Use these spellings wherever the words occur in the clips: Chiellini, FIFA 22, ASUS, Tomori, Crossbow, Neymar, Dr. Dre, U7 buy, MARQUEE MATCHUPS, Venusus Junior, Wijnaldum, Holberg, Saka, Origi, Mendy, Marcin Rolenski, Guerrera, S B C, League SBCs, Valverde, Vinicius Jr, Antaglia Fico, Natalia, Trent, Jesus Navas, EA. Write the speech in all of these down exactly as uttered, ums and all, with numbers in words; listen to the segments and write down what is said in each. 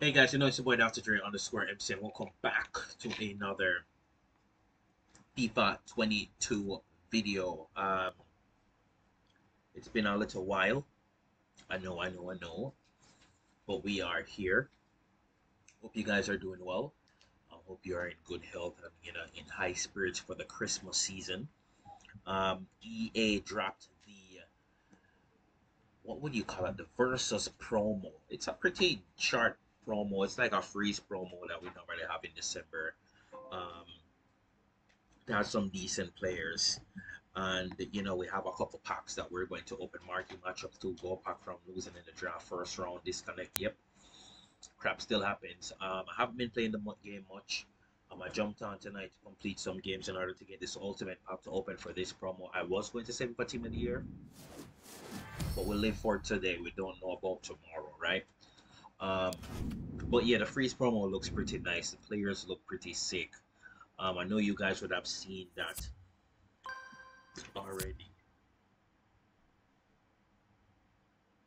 Hey guys, you know it's your boy Doctor Dre underscore M C, and welcome back to another FIFA twenty-two video. Um, it's been a little while. I know, I know, I know. But we are here. Hope you guys are doing well. I uh, hope you are in good health and, you know, in high spirits for the Christmas season. Um, E A dropped the, what would you call it, the Versus promo. It's a pretty sharp promo. It's like a freeze promo that we normally have in December. Um, they have some decent players, and you know, we have a couple packs that we're going to open market matchups to go back from losing in the draft, first round disconnect. Yep, crap still happens. Um, I haven't been playing the game much. Um, I jumped on tonight to complete some games in order to get this ultimate pack to open for this promo. I was going to save it for team of the year, but we'll live for today. We don't know about tomorrow, right? Um, but yeah, the freeze promo looks pretty nice. The players look pretty sick. Um, I know you guys would have seen that already.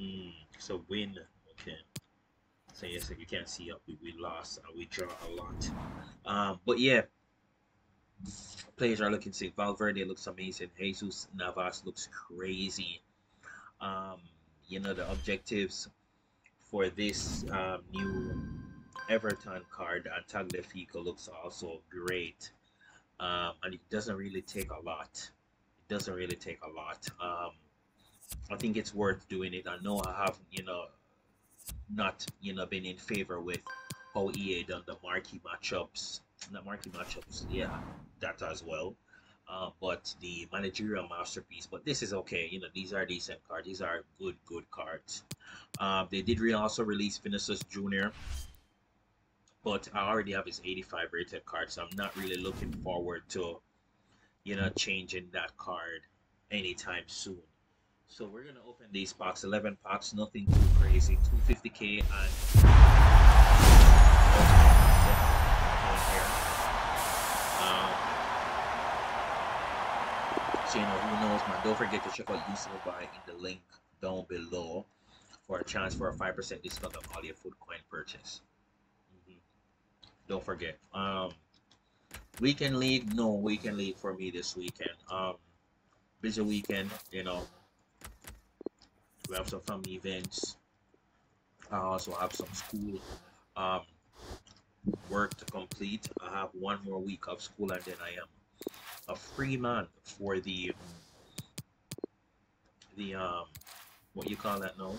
Mm, so win, okay. So yes, like you can't see up. We, we lost and we draw a lot. Um, but yeah, players are looking sick. Valverde looks amazing. Jesus Navas looks crazy. Um, you know, the objectives for this um, new Everton card, Antaglia Fico looks also great, um, and it doesn't really take a lot. It doesn't really take a lot. Um, I think it's worth doing it. I know I have, you know, not you know been in favor with how E A done the marquee matchups, not marquee matchups, yeah, that as well. Uh, but the managerial masterpiece, but this is okay. You know, these are decent cards. These are good, good cards. Uh, they did re also release Venusus Junior, but I already have his eighty-five rated card, so I'm not really looking forward to, you know, changing that card anytime soon. So we're gonna open these packs, eleven packs, nothing too crazy, two fifty K and. You know, who knows, man. Don't forget to check out U seven buy in the link down below for a chance for a five percent discount on all your food coin purchase. Mm-hmm. Don't forget. Um, weekend league, no weekend league for me this weekend. Um, busy weekend. You know, we have some family events. I also have some school um work to complete. I have one more week of school, and then I am a free man for the the um what you call that now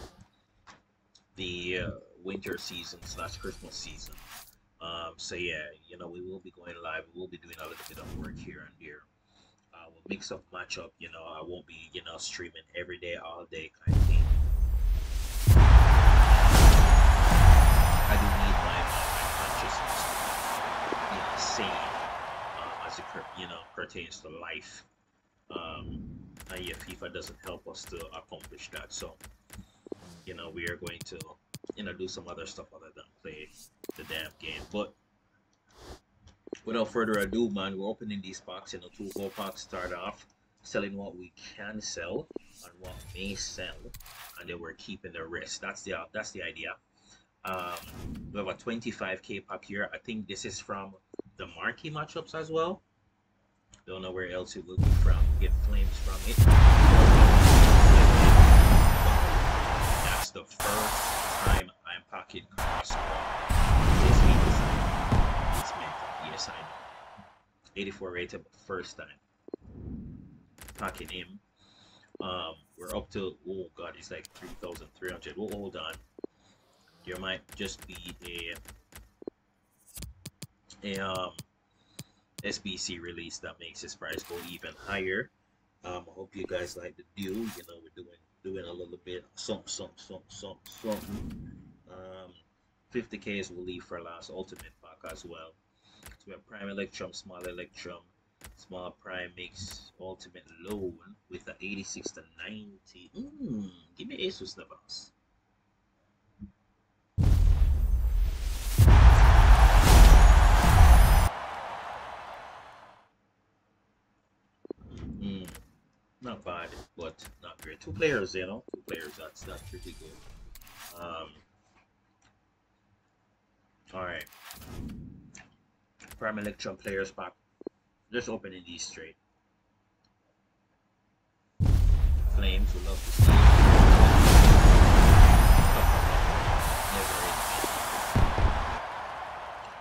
the uh, winter season slash Christmas season. Um so yeah, you know, we will be going live. We will be doing a little bit of work here and there. Uh we'll mix up matchup, you know. I won't be, you know, streaming every day, all day kind of thing. I do need my, my consciousness to, you know, sane, you know, pertains to life. Um, and yeah, FIFA doesn't help us to accomplish that, so you know, we are going to, you know, do some other stuff other than play the damn game. But without further ado, man, we're opening these boxes. You know, two gold packs, start off selling what we can sell and what may sell, and then we're keeping the rest. That's the that's the idea. Um, we have a twenty-five K pack here. I think this is from the marquee matchups as well. Don't know where else it will be from. Get flames from it. That's the first time I'm packing Crossbow this week. It's mental. Yes, I know. eighty-four rated, but first time packing him. Um, we're up to, oh god, it's like three thousand three hundred. Well, hold on. There might just be a a um, S B C release that makes this price go even higher. Um, I hope you guys like the deal. You know, we're doing doing a little bit something, something, something, something, something. Um, fifty Ks will leave for last ultimate pack as well. So we have prime electrum, small electrum, small prime makes ultimate loan with the eighty-six to ninety. Mm, give me ASUS Navas. Not bad, but not great. Two players, you know, two players. That's that's pretty good. Um, Premier League Club players back. Just opening these trade. Flames would love to see.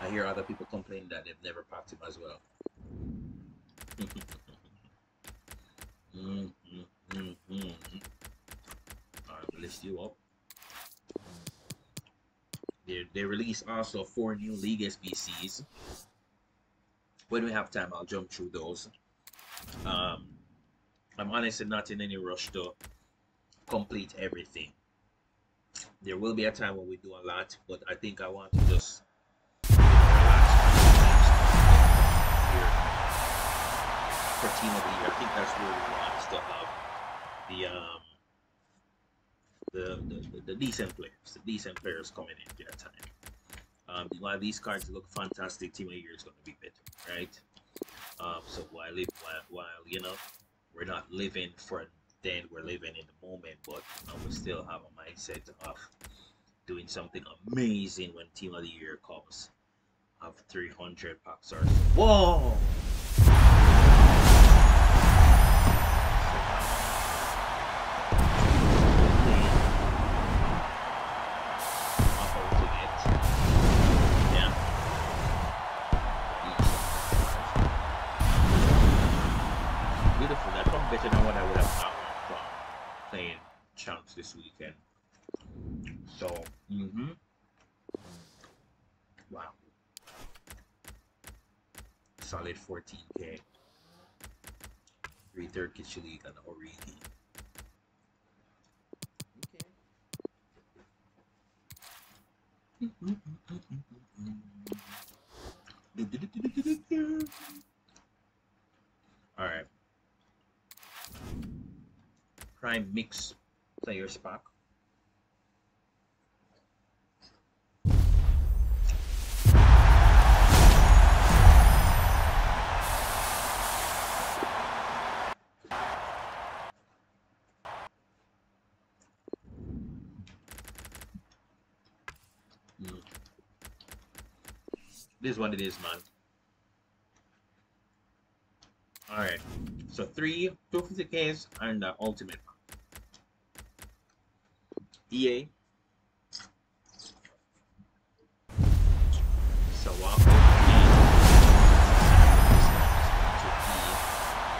I hear other people complain that they've never packed him as well. mm, mm, mm, mm, mm. Alright, we'll list you up. They, they released also four new League S B Cs. When we have time, I'll jump through those. Um, I'm honestly not in any rush to complete everything. There will be a time when we do a lot, but I think I want to just relax for team of the year. I think that's where we want to have the um the the, the, the decent players, the decent players coming in at time. Um, while these cards look fantastic, team of the year is going to be better, right? Um, so while live while, while you know. We're not living for then, we're living in the moment, but I will still have a mindset of doing something amazing when team of the year comes. I have three hundred packs or so. Whoa! This weekend, so mm-hmm. Wow, solid fourteen K, three third Kitchen League and Origi. Okay. Mm-hmm, mm-hmm, mm-hmm, mm-hmm. All right, prime mix. Players pack. Mm. This is what it is, man. All right, so three two fifty Ks and the ultimate. E A. So Waffle is going to be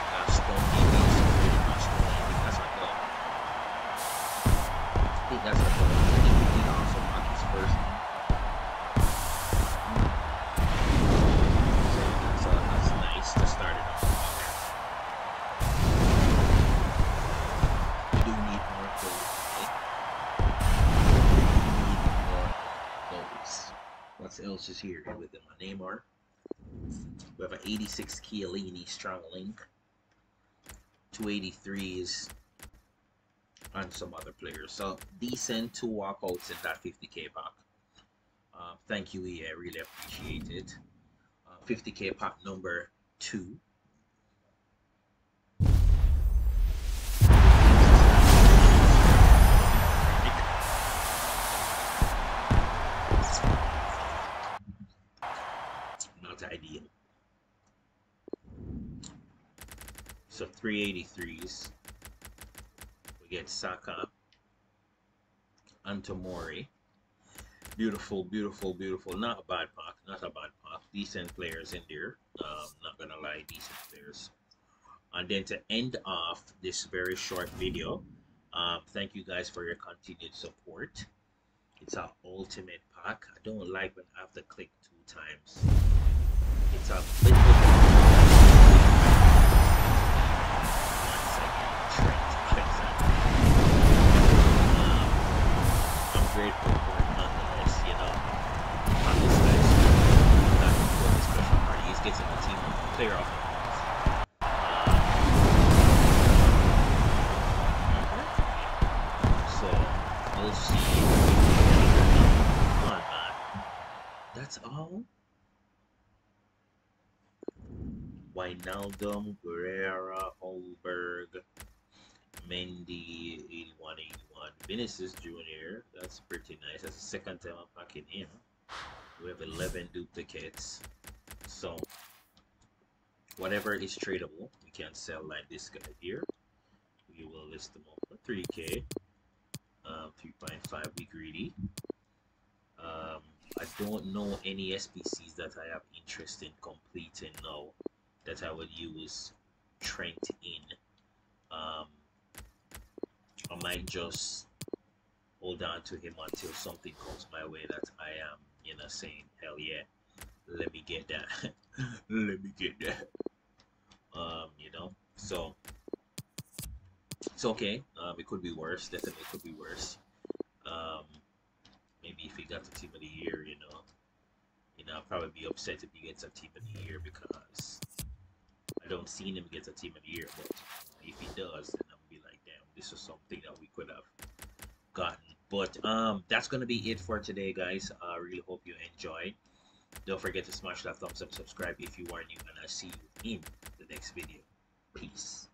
uh, Stone Davies, pretty much the name. I think that's our goal. I think that's our goal. I think we can also mark his first name. So that's, uh, that's nice to start it off. We do need more goals. Else is here with them. My Neymar. We have an eighty-six Chiellini strong link. two eighty-threes and some other players. So decent two walkouts in that fifty K pack. Uh, thank you, E A. I really appreciate it. Uh, fifty K pack number two. Ideal. So three eighty-threes. We get Saka and Tomori. Beautiful, beautiful, beautiful. Not a bad pack. Not a bad pack. Decent players in there. Um, not gonna lie, decent players. And then to end off this very short video, um, thank you guys for your continued support. It's our ultimate pack. I don't like when I have to click two times. It's a little Trent, um, I'm grateful for it nonetheless, you know. On this guy's not important special party. He's getting the team player off. Um, so we'll see. Come on, man. That's all. Wijnaldum, Guerrera, Holberg, Mendy, eighty-one eighty-one, Vinicius Junior That's pretty nice. That's the second time I'm packing in. We have eleven duplicates. So So whatever is tradable, we can sell, like this guy here. We will list them all for three K. Um, three point five, be greedy. Um, I don't know any S B Cs that I have interest in completing now that I would use Trent in. Um, I might just hold on to him until something comes my way that I am, you know, saying, hell yeah, let me get that. Let me get that. Um, you know, so it's okay. Um, it could be worse. Definitely could be worse. Um, maybe if he got the team of the year, you know, you know, I'll probably be upset if he gets a team of the year, because I don't see him get a team of the year. But if he does, then I'll be like, damn, this is something that we could have gotten. But um, that's gonna be it for today, guys. I uh, really hope you enjoyed. Don't forget to smash that thumbs up, subscribe if you are new, and I'll see you in the next video. Peace.